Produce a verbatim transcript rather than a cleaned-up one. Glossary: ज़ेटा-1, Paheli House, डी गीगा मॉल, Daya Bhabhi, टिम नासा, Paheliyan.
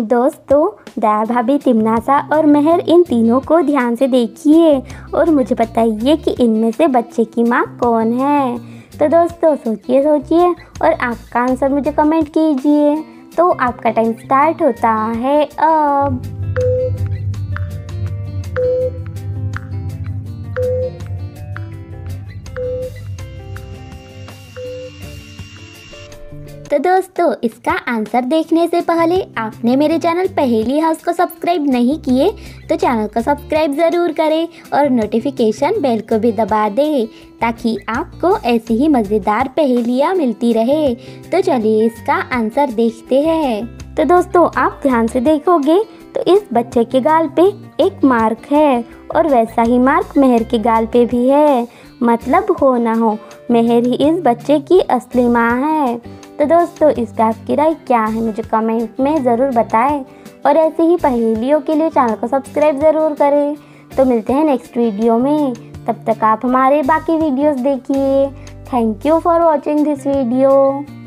दोस्तों, दया भाभी, टिम नासा और मेहर इन तीनों को ध्यान से देखिए और मुझे बताइए कि इनमें से बच्चे की माँ कौन है। तो दोस्तों सोचिए सोचिए और आपका आंसर मुझे कमेंट कीजिए। तो आपका टाइम स्टार्ट होता है अब। तो दोस्तों, इसका आंसर देखने से पहले आपने मेरे चैनल पहेली हाउस को सब्सक्राइब नहीं किए तो चैनल को सब्सक्राइब ज़रूर करें और नोटिफिकेशन बेल को भी दबा दें ताकि आपको ऐसी ही मज़ेदार पहेलियाँ मिलती रहे। तो चलिए इसका आंसर देखते हैं। तो दोस्तों, आप ध्यान से देखोगे तो इस बच्चे के गाल पे एक मार्क है और वैसा ही मार्क मेहर के गाल पे भी है। मतलब हो ना हो, मेहर ही इस बच्चे की असली माँ है। तो दोस्तों, इस पर आपकी राय क्या है मुझे कमेंट में ज़रूर बताएं और ऐसे ही पहेलियों के लिए चैनल को सब्सक्राइब ज़रूर करें। तो मिलते हैं नेक्स्ट वीडियो में, तब तक आप हमारे बाकी वीडियोस देखिए। Thank you for watching this video.